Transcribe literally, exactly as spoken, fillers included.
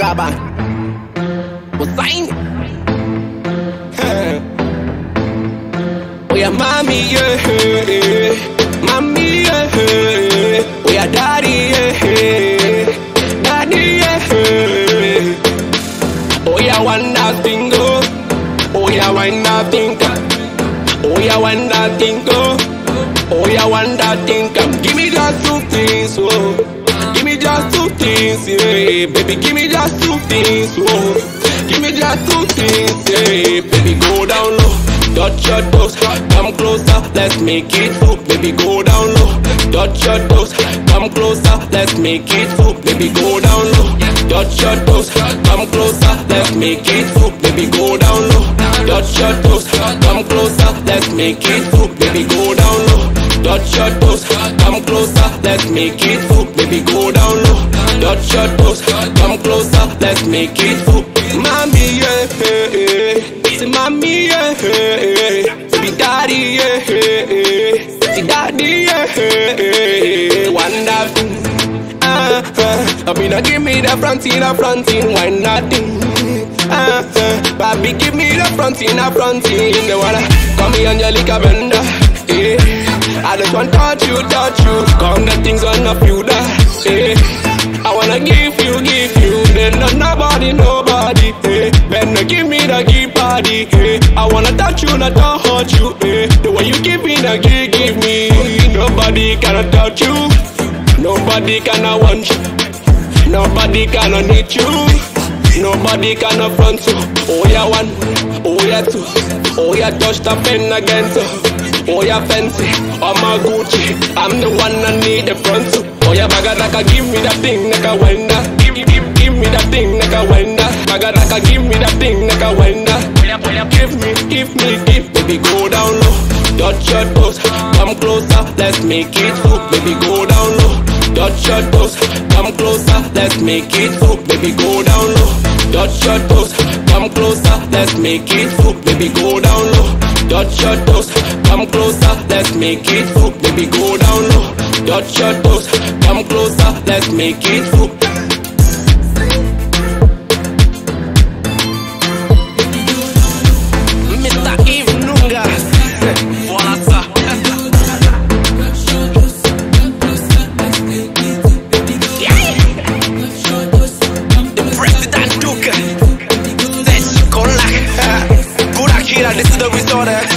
가봐. 뭐 사인? 오야 마미 예 마미 예 오야 다리 예 다리 예 오야 완다 띵고 오야 완다 띵고 오야 완다 띵고 오야 완다 띵고 Give me just two things, oh. Just two things, yeah, baby. Give me just two things, whoa. Give me just two things, yeah, baby. Go down low, touch your toes, come closer, let's make it hook, baby. Go down low, touch your toes, come closer, let's make it hook, baby. Go down low, touch your toes, come closer, let's make it hook, baby. Go down low, touch your toes, come closer, let's make it hook, baby. Go down low. Touch your toes, come closer, let's make it hook, baby. Go down low. Touch your toes, come closer, let's make it hook. Mommy, yeah, say mommy, yeah, baby, daddy, yeah, say daddy, yeah. Wonderful, ah ah. I mean, give me the frontin', the frontin', why nothing? Ah ah, baby, give me the frontin', the frontin'. You wanna call me Angelica Bender, yeah. I just want to touch you, touch you. Come the things on up you that, eh. I wanna give you, give you. Then not nobody, nobody, eh. Better give me the give body, eh. I wanna touch you, not to hurt you, eh. The way you give me, the give, give me. Nobody cannot touch you. Nobody cannot want you. Nobody cannot need you. Nobody cannot front you. Oh yeah one, oh yeah two, oh yeah touch the pen again so. Oh yeah, Fenti, oh my Gucci, I'm the one I need the front to. Oh yeah, Bagaraka, give me that thing, nigga, when that. Give, give, give me that thing, nigga, when that. Bagaraka, give me that thing, nigga, when that. Give me, give me, give, baby, go down low. Touch your toes, come closer, let's make it hook, baby, go down low. Touch your toes, come closer, let's make it hook, baby, go down low. Touch your toes, come closer, let's make it hook, baby, go down low. Touch your toes, come closer, let's make it hook, baby. Go down low. Touch your toes, come closer, let's make it hook. Mister Evenunga, voila ça. The president took. Let's go like. Good akira, this is the result.